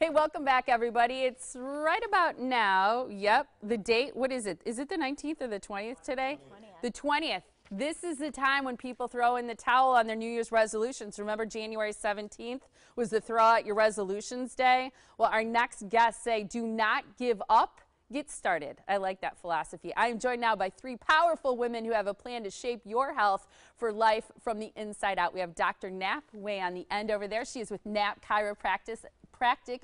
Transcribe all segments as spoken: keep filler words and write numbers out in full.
Hey, welcome back, everybody. It's right about now. Yep, the date, what is it? Is it the nineteenth or the twentieth today? twentieth. The twentieth. This is the time when people throw in the towel on their New Year's resolutions. Remember, January seventeenth was the throw out your resolutions day? Well, our next guests say, do not give up. Get started. I like that philosophy. I am joined now by three powerful women who have a plan to shape your health for life from the inside out. We have Doctor Knapp way on the end over there. She is with Knapp Chiropractic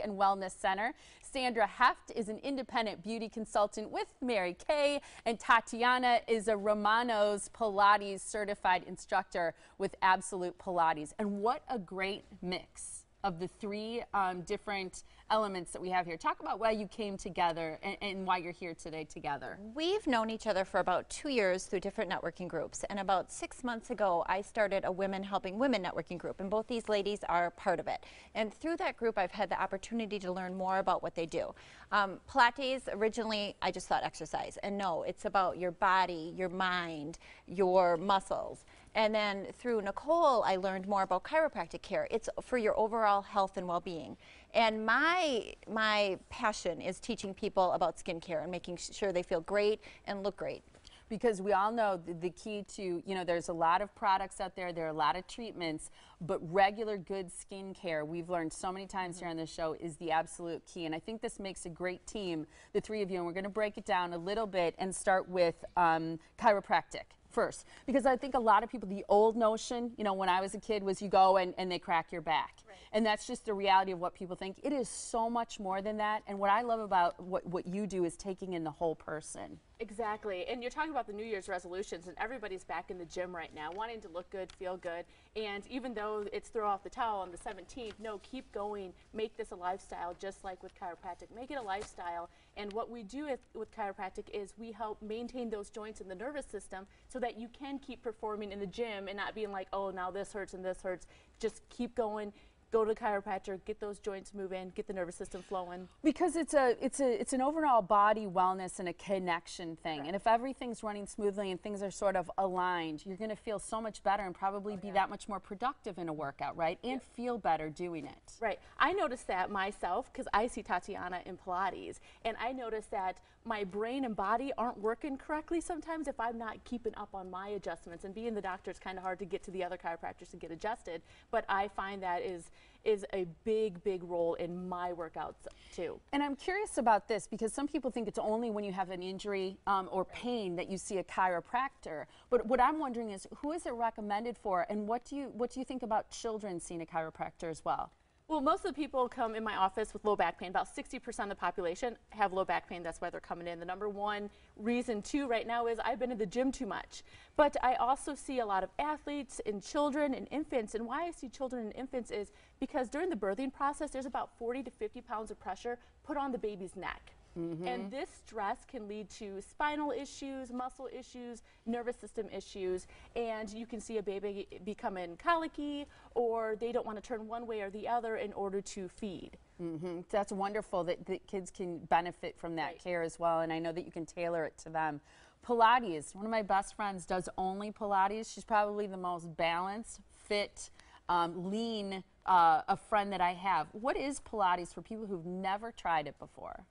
and Wellness Center. Sandra Hoeft is an independent beauty consultant with Mary Kay, and Tatiana is a Romana's Pilates certified instructor with Absolute Pilates. And what a great mix of the three um, different elements that we have here. Talk about why you came together and, and why you're here today together. We've known each other for about two years through different networking groups, and about six months ago I started a Women Helping Women networking group, and both these ladies are part of it. And through that group I've had the opportunity to learn more about what they do. Um, Pilates, originally I just thought exercise, and no, it's about your body, your mind, your muscles. And then through Nicole, I learned more about chiropractic care. It's for your overall health and well-being. And my, my passion is teaching people about skincare and making sure they feel great and look great. Because we all know the, the key to, you know, there's a lot of products out there, there are a lot of treatments, but regular good skincare, we've learned so many times here on this show, is the absolute key. And I think this makes a great team, the three of you, and we're going to break it down a little bit and start with um, chiropractic first, because I think a lot of people, the old notion, you know, when I was a kid, was you go and, and they crack your back. Right. And that's just the reality of what people think. It is so much more than that. And what I love about what, what you do is taking in the whole person. Exactly. And you're talking about the New Year's resolutions, and everybody's back in the gym right now wanting to look good, feel good. And even though it's throw off the towel on the seventeenth, no, keep going. Make this a lifestyle, just like with chiropractic. Make it a lifestyle. And what we do with, with chiropractic is we help maintain those joints in the nervous system so that you can keep performing in the gym and not being like, oh, now this hurts and this hurts. Just keep going. Go to the chiropractor, get those joints moving, get the nervous system flowing. Because it's a, it's a, it's an overall body wellness and a connection thing. Right. And if everything's running smoothly and things are sort of aligned, you're going to feel so much better and probably oh, be yeah. that much more productive in a workout, right? And yeah. feel better doing it. Right. I noticed that myself because I see Tatiana in Pilates, and I noticed that my brain and body aren't working correctly sometimes if I'm not keeping up on my adjustments. And being the doctor, it's kind of hard to get to the other chiropractors and get adjusted, but I find that is is a big, big role in my workouts too. And I'm curious about this because some people think it's only when you have an injury um, or pain that you see a chiropractor. But what I'm wondering is, who is it recommended for, and what do you, what do you think about children seeing a chiropractor as well? Well, most of the people come in my office with low back pain. About sixty percent of the population have low back pain. That's why they're coming in. The number one reason, too, right now is I've been in the gym too much. But I also see a lot of athletes and children and infants. And why I see children and infants is because during the birthing process, there's about forty to fifty pounds of pressure put on the baby's neck. Mm-hmm. And this stress can lead to spinal issues, muscle issues, nervous system issues, and you can see a baby becoming colicky, or they don't want to turn one way or the other in order to feed. Mm-hmm. That's wonderful that, that kids can benefit from that right. care as well, and I know that you can tailor it to them. Pilates, one of my best friends does only Pilates. She's probably the most balanced, fit, um, lean uh, a friend that I have. What is Pilates for people who've never tried it before?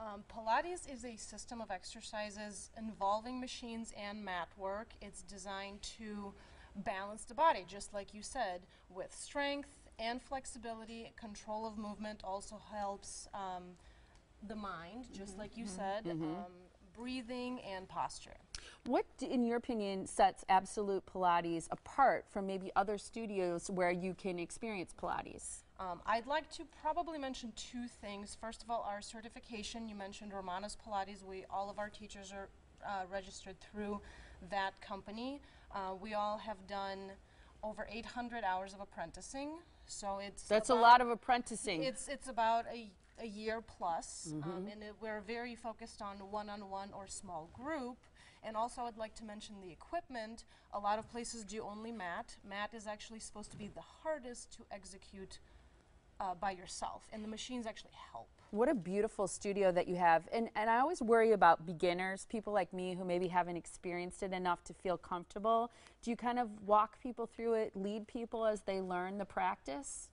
Um, Pilates is a system of exercises involving machines and mat work. It's designed to balance the body, just like you said, with strength and flexibility. Control of movement also helps um, the mind, just mm-hmm. like you mm-hmm. said, mm-hmm. um, breathing and posture. What, in your opinion, sets Absolute Pilates apart from maybe other studios where you can experience Pilates? Um, I'd like to probably mention two things. First of all, our certification. You mentioned Romana's Pilates. We, all of our teachers are uh, registered through that company. Uh, we all have done over eight hundred hours of apprenticing. So it's that's a lot of apprenticing. It's it's about a, a year plus, mm-hmm. um, and it, we're very focused on one-on-one or small group. And also, I'd like to mention the equipment. A lot of places do only mat. Mat is actually supposed to be the hardest to execute Uh, by yourself, and the machines actually help. What a beautiful studio that you have. And, and I always worry about beginners, people like me who maybe haven't experienced it enough to feel comfortable. Do you kind of walk people through it, lead people as they learn the practice?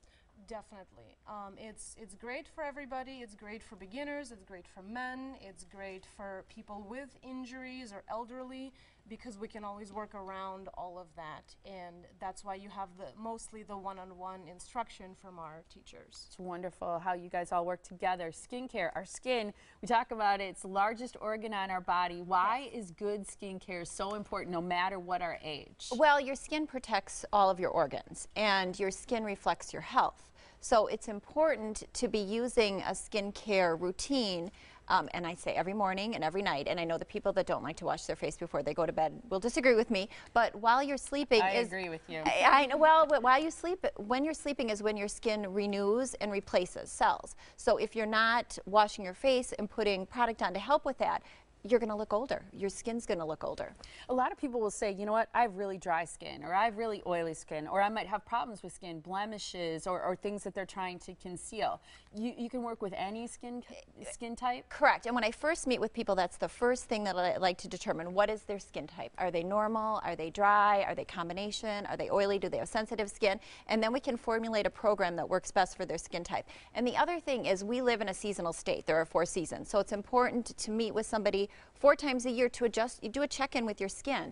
Definitely. Um, it's, it's great for everybody. It's great for beginners. It's great for men. It's great for people with injuries or elderly, because we can always work around all of that. And that's why you have the mostly the one-on-one instruction from our teachers. It's wonderful how you guys all work together. Skincare, our skin, we talk about it. It's the largest organ on our body. Why yes. is good skincare so important no matter what our age? Well, your skin protects all of your organs, and your skin reflects your health. So it's important to be using a skincare routine, um, and I say every morning and every night, and I know the people that don't like to wash their face before they go to bed will disagree with me, but while you're sleeping I is, agree with you. I, I know, well, while you sleep, when you're sleeping is when your skin renews and replaces cells. So if you're not washing your face and putting product on to help with that, you're going to look older. Your skin's going to look older. A lot of people will say, you know what, I have really dry skin, or I have really oily skin, or I might have problems with skin, blemishes, or, or things that they're trying to conceal. You, you can work with any skin skin type? Correct. And when I first meet with people, that's the first thing that I like to determine. What is their skin type? Are they normal? Are they dry? Are they combination? Are they oily? Do they have sensitive skin? And then we can formulate a program that works best for their skin type. And the other thing is, we live in a seasonal state. There are four seasons. So it's important to meet with somebody four times a year to adjust. You do a check-in with your skin.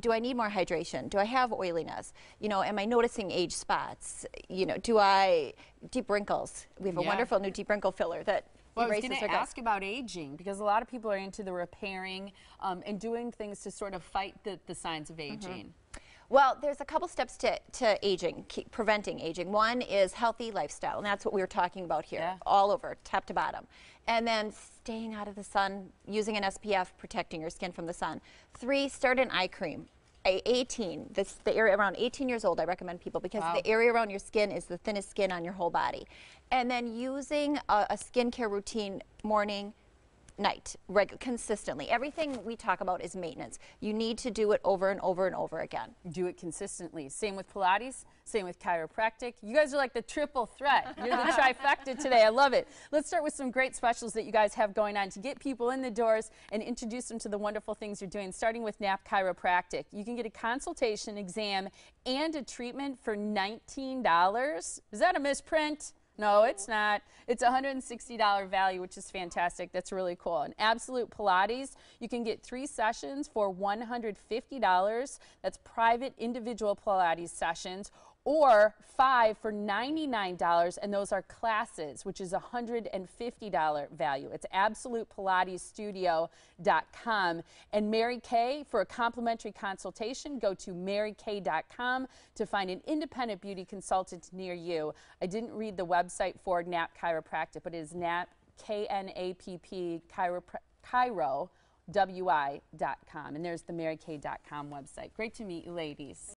Do I need more hydration? Do I have oiliness? You know, am I noticing age spots? You know, do I deep wrinkles? We have yeah. a wonderful new deep wrinkle filler that. Well, I was going to ask about aging, because a lot of people are into the repairing um, and doing things to sort of fight the, the signs of aging. Mm-hmm. Well, there's a couple steps to, to aging, keep preventing aging. One is healthy lifestyle, and that's what we were talking about here, yeah. all over, top to bottom. And then staying out of the sun, using an S P F, protecting your skin from the sun. Three, start an eye cream. eighteen, this, the area around eighteen years old, I recommend people, because wow. the area around your skin is the thinnest skin on your whole body. And then using a, a skincare routine morning, night, reg consistently. Everything we talk about is maintenance. You need to do it over and over and over again. Do it consistently. Same with Pilates, same with chiropractic. You guys are like the triple threat. You're the trifecta today. I love it. Let's start with some great specials that you guys have going on to get people in the doors and introduce them to the wonderful things you're doing, starting with Knapp Chiropractic. You can get a consultation, exam, and a treatment for nineteen dollars. Is that a misprint? No, it's not. It's a one hundred sixty dollar value, which is fantastic. That's really cool. And Absolute Pilates, you can get three sessions for one hundred fifty dollars. That's private individual Pilates sessions, or five for ninety-nine dollars, and those are classes, which is a one hundred fifty dollar value. It's absolute pilates studio dot com. And Mary Kay, for a complimentary consultation, go to mary kay dot com to find an independent beauty consultant near you. I didn't read the website for Knapp Chiropractic, but it is Knapp, K N A P P, Chiro, W I dot com. And there's the mary kay dot com website. Great to meet you, ladies.